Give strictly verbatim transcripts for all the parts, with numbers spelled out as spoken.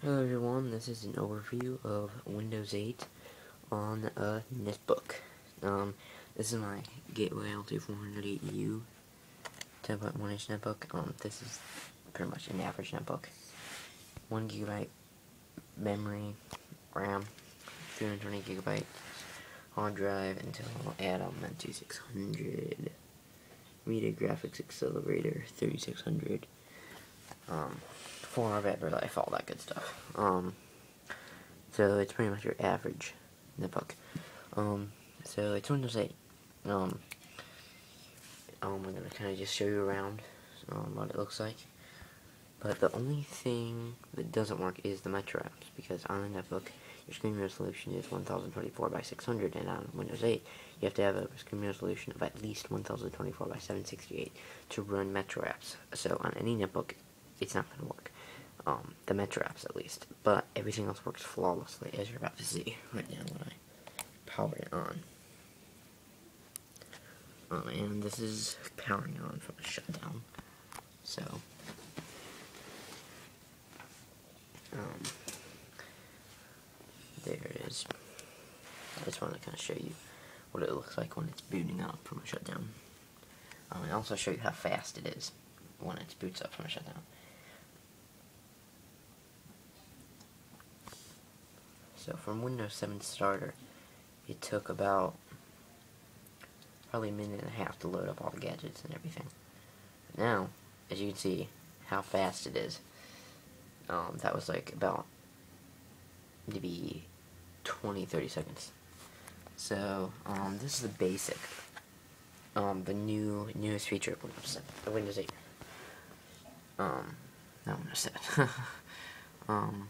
Hello everyone, this is an overview of Windows eight on a netbook. Um, this is my Gateway L two four hundred eight U ten point one inch netbook. Um, this is pretty much an average netbook. one gigabyte memory, RAM, three hundred twenty gigabyte hard drive, Intel Atom N twenty-six hundred, Media Graphics Accelerator thirty-six hundred, um, four of Everlife, all that good stuff. Um, so it's pretty much your average netbook. Um, so it's Windows eight. Um, um, I'm gonna kind of just show you around um, what it looks like. But the only thing that doesn't work is the Metro Apps, because on a netbook, your screen resolution is one thousand twenty-four by six hundred, and on Windows eight, you have to have a screen resolution of at least one thousand twenty-four by seven sixty-eight to run Metro Apps. So on any netbook, it's not gonna work. Um, the Metro Apps at least, but everything else works flawlessly, as you're about to see right now when I power it on. Um, and this is powering on from a shutdown, so, um, there it is. I just want to kind of show you what it looks like when it's booting up from a shutdown, um, and also show you how fast it is when it boots up from a shutdown. So from Windows seven starter, it took about probably a minute and a half to load up all the gadgets and everything. But now, as you can see, how fast it is. Um, that was like about maybe twenty, thirty seconds. So um, this is the basic, um, the new newest feature of Windows seven, Windows eight. Um, not Windows seven. um.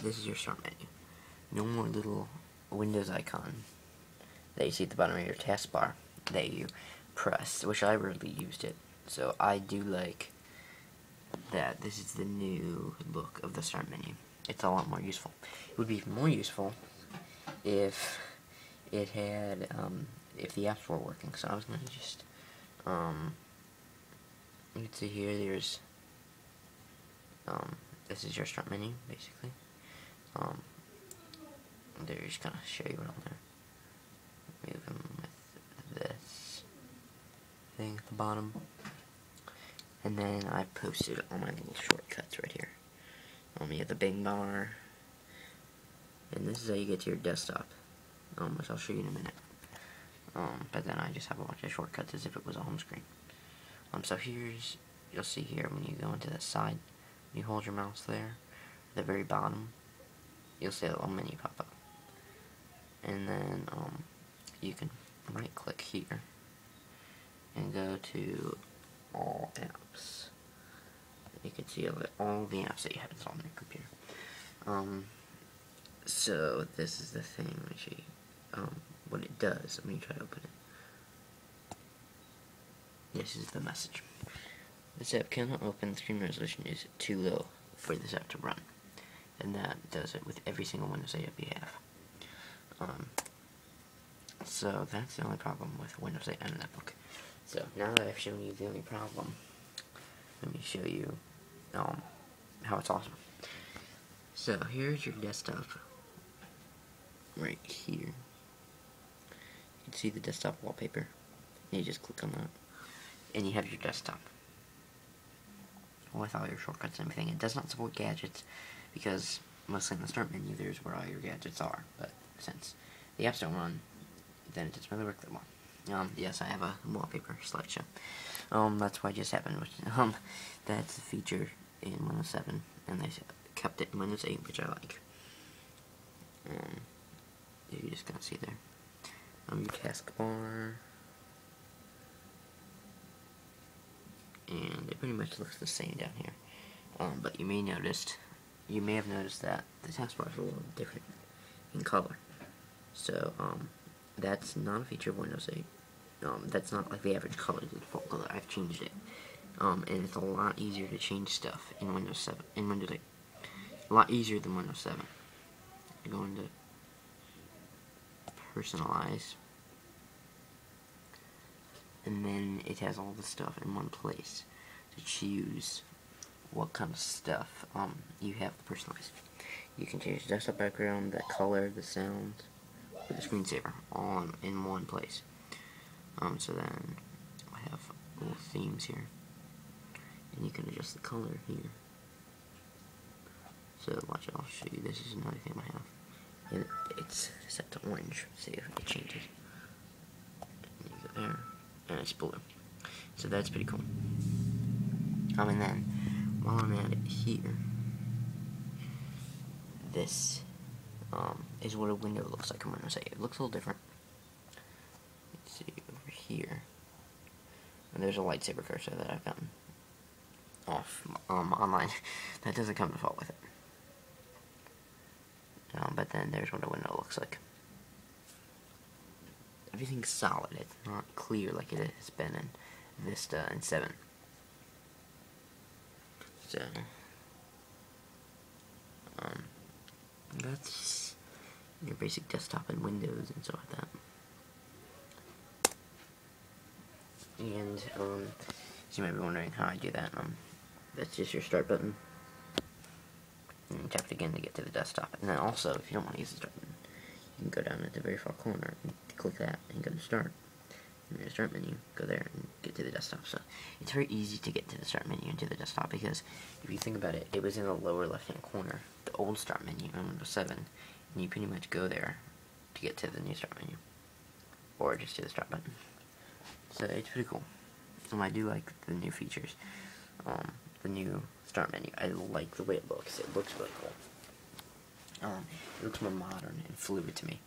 This is your start menu. No more little Windows icon that you see at the bottom of your taskbar that you press, which I rarely used it. So I do like that this is the new look of the start menu. It's a lot more useful. It would be more useful if it had, um, if the apps were working. So I was going to just, um, you can see here there's, um, this is your start menu, basically. Um, they're just gonna show you what on there. Move them with this thing at the bottom. And then I posted all my little shortcuts right here. Um, you have the Bing bar. And this is how you get to your desktop, um, which I'll show you in a minute. Um, but then I just have a bunch of shortcuts as if it was a home screen. Um, so here's, you'll see here when you go into the side, you hold your mouse there, at the very bottom. You'll see a little menu pop up, and then um, you can right click here and go to all apps. You can see all the apps that you have installed on your computer. Um, so this is the thing. Let me show you um, what it does. Let me try to open it. This is the message. This app cannot open. The screen resolution is too low for this app to run. And that does it with every single Windows eight app you have. Um, so that's the only problem with Windows eight and a netbook. So now that I've shown you the only problem, let me show you um, how it's awesome. So here's your desktop right here. You can see the desktop wallpaper. You just click on that. And you have your desktop with all your shortcuts and everything. It does not support gadgets, because mostly in the start menu, there's where all your gadgets are. But since the apps don't run, then it doesn't really work that well. Um, yes, I have a wallpaper slideshow. Um, that's why it just happened. Which, um, that's a feature in Windows seven, and they kept it in Windows eight, which I like. Um, you just gotta see there. Um, your taskbar, and it pretty much looks the same down here. Um, but you may noticed. You may have noticed that the taskbar is a little different in color. So, um, that's not a feature of Windows eight. Um, that's not like the average color, the default color. I've changed it. Um, and it's a lot easier to change stuff in Windows seven, in Windows eight. A lot easier than Windows seven. I go into personalize. And then it has all the stuff in one place to choose what kind of stuff um you have personalized. You can change the desktop background, the color, the sound, with the screensaver, all in one place. Um, so then I have little themes here, and you can adjust the color here. So watch, I'll show you. This is another theme I have. And it's set to orange. See if it changes. And you go there, and it's blue. So that's pretty cool. Um, and then while I'm at it here, this um, is what a window looks like. I'm gonna say it looks a little different. Let's see over here, and there's a lightsaber cursor that I've gotten off um, online. That doesn't come to fault with it. Um, but then there's what a window looks like. Everything's solid. It's not clear like it has been in Vista and seven. So, um, that's your basic desktop and Windows and stuff like that. And, um, so you might be wondering how I do that. Um, that's just your start button. And tap it again to get to the desktop. And then also, if you don't want to use the start button, you can go down at the very far corner and click that and go to start. And the start menu, go there and get to the desktop. So it's very easy to get to the start menu and to the desktop, because if you think about it, it was in the lower left hand corner, the old start menu on Windows seven, and you pretty much go there to get to the new start menu, or just to the start button. So it's pretty cool. Um, I do like the new features. Um, the new start menu, I like the way it looks. It looks really cool. Um, it looks more modern and fluid to me.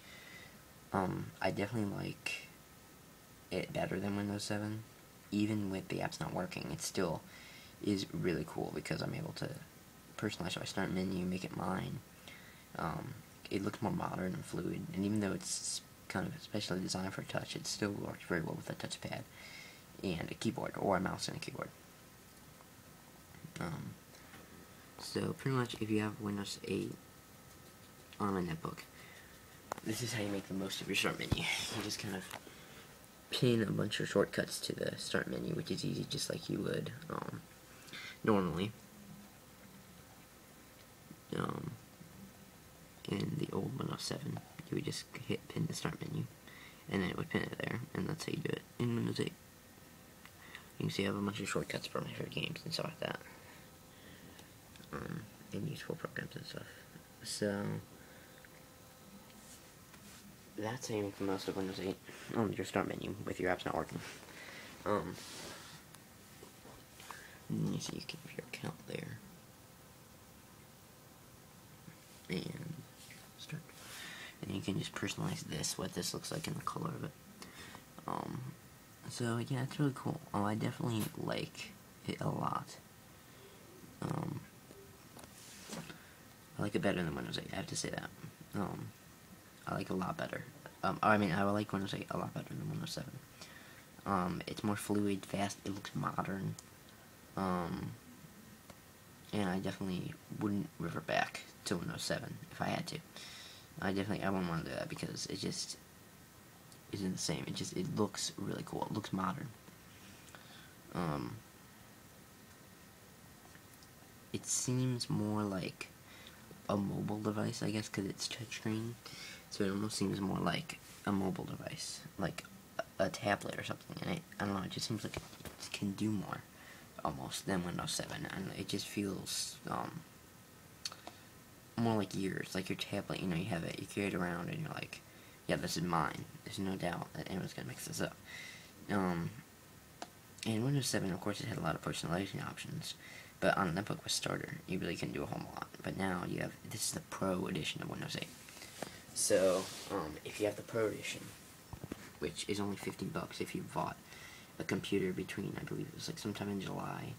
Um, I definitely like it better than Windows seven. Even with the apps not working, it still is really cool, because I'm able to personalize my start menu, make it mine. Um, it looks more modern and fluid, and even though it's kind of especially designed for touch, it still works very well with a touchpad and a keyboard, or a mouse and a keyboard. Um, so pretty much, if you have Windows eight on a netbook, this is how you make the most of your start menu. You just kind of pin a bunch of shortcuts to the start menu, which is easy, just like you would um, normally um, in the old Windows seven. You would just hit pin the start menu, and then it would pin it there, and that's how you do it in Windows eight. You can see I have a bunch of shortcuts for my favorite games and stuff like that, um, and useful programs and stuff. So that's how you make the most of Windows eight, um, your start menu, with your apps not working. Um, you see you keep your account there, and start, and you can just personalize this, what this looks like, and the color of it. Um, so yeah, it's really cool. Oh, I definitely like it a lot. Um, I like it better than Windows eight, I have to say that. Um, I like it a lot better. Um, I mean, I like Windows eight a lot better than Windows seven. Um, it's more fluid, fast, it looks modern. Um, and I definitely wouldn't revert back to Windows seven if I had to. I definitely, I wouldn't want to do that, because it just isn't the same. It just, it looks really cool. It looks modern. Um, it seems more like a mobile device, I guess, because it's touchscreen, so it almost seems more like a mobile device, like a, a tablet or something. And it, I don't know, it just seems like it can do more, almost, than Windows seven, and it just feels um, more like yours, like your tablet. You know, you have it, you carry it around, and you're like, yeah, this is mine. There's no doubt that anyone's gonna mix this up. Um, and Windows seven, of course, it had a lot of personalization options. But on a netbook with Starter, you really couldn't do a whole lot. But now you have, this is the Pro edition of Windows eight. So, um, if you have the Pro edition, which is only fifteen bucks if you bought a computer between, I believe it was like sometime in July,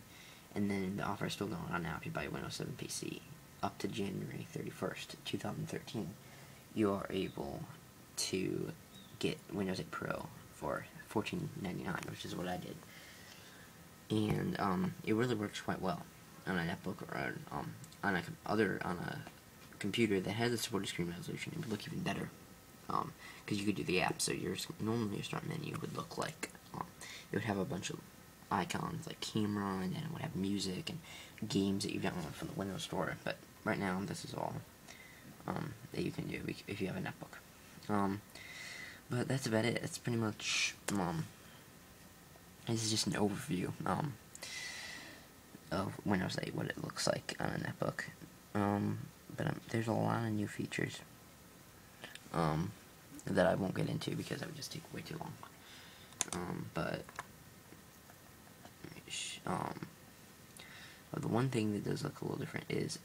and then the offer is still going on now if you buy a Windows seven P C, up to January thirty-first, two thousand thirteen, you are able to get Windows eight Pro for fourteen ninety-nine, which is what I did. And um, it really works quite well on a netbook, or on, um, on a com other on a computer that has a supported screen resolution. It would look even better, because um, you could do the app. So your normally your start menu would look like um, it would have a bunch of icons like camera, and then it would have music and games that you download from the Windows Store, but right now this is all um, that you can do if you have a netbook. Um, but that's about it. That's pretty much, um, this is just an overview um, of Windows eight, what it looks like on a netbook. Um, but um, there's a lot of new features um, that I won't get into because that would just take way too long. Um, but um, the one thing that does look a little different is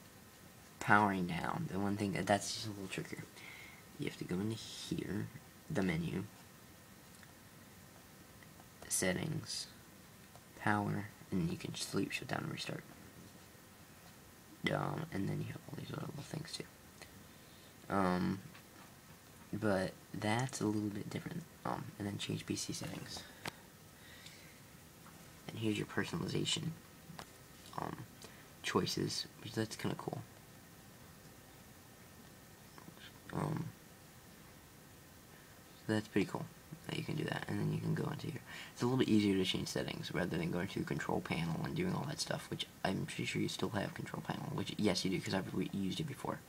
powering down. The one thing that that's just a little trickier. You have to go into here, the menu, settings, power, and you can sleep, shut down, and restart. Um, and then you have all these other little things too. Um, but that's a little bit different. Um, and then change P C settings. And here's your personalization um, choices, which that's kind of cool. Um, so that's pretty cool that you can do that, and then you can go into here. It's a little bit easier to change settings rather than going to the control panel and doing all that stuff, which I'm pretty sure you still have control panel, which yes you do because I've used it before.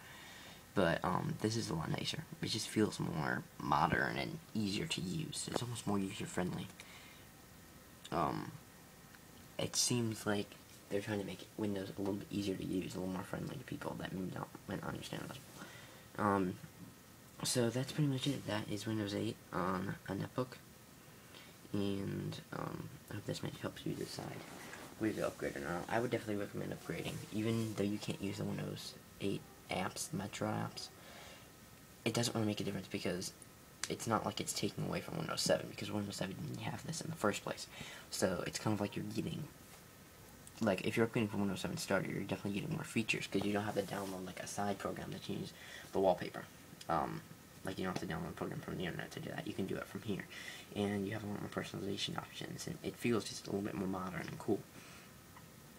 But um, this is a lot nicer. It just feels more modern and easier to use. It's almost more user friendly. Um, it seems like they're trying to make Windows a little bit easier to use, a little more friendly to people that maybe don't understand this. Um, so that's pretty much it. That is Windows eight on a netbook, and um, I hope this might help you decide whether to upgrade or not. I would definitely recommend upgrading, even though you can't use the Windows eight apps, the Metro apps. It doesn't really make a difference because it's not like it's taking away from Windows seven, because Windows seven didn't have this in the first place. So it's kind of like you're getting, like, if you're upgrading from Windows seven Starter, you're definitely getting more features, because you don't have to download, like, a side program that changes the wallpaper. Um, like, you don't have to download a program from the internet to do that. You can do it from here. And you have a lot more personalization options, and it feels just a little bit more modern and cool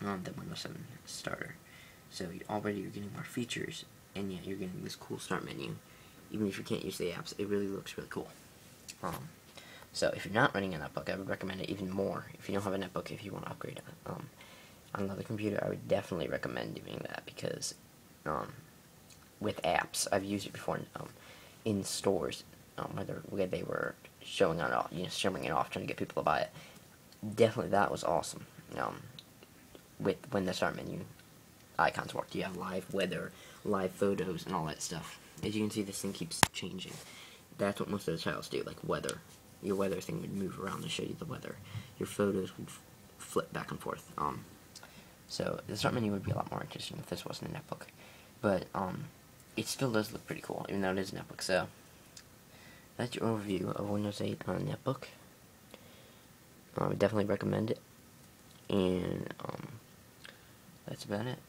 um, than Windows seven Starter. So, you, already you're getting more features, and yet you're getting this cool Start menu. Even if you can't use the apps, it really looks really cool. Um, so, if you're not running a netbook, I would recommend it even more. If you don't have a netbook, if you want to upgrade it, um... on another computer, I would definitely recommend doing that, because um, with apps, I've used it before in, um, in stores, um, whether where they were showing it off, you know, showing it off, trying to get people to buy it. Definitely, that was awesome. Um, with when the start menu icons worked, you have live weather, live photos, and all that stuff. As you can see, this thing keeps changing. That's what most of the channels do, like weather. Your weather thing would move around to show you the weather. Your photos would f flip back and forth. Um, So, the start menu would be a lot more interesting if this wasn't a netbook. But, um, it still does look pretty cool, even though it is a netbook. So, that's your overview of Windows eight on a netbook. I would definitely recommend it. And, um, that's about it.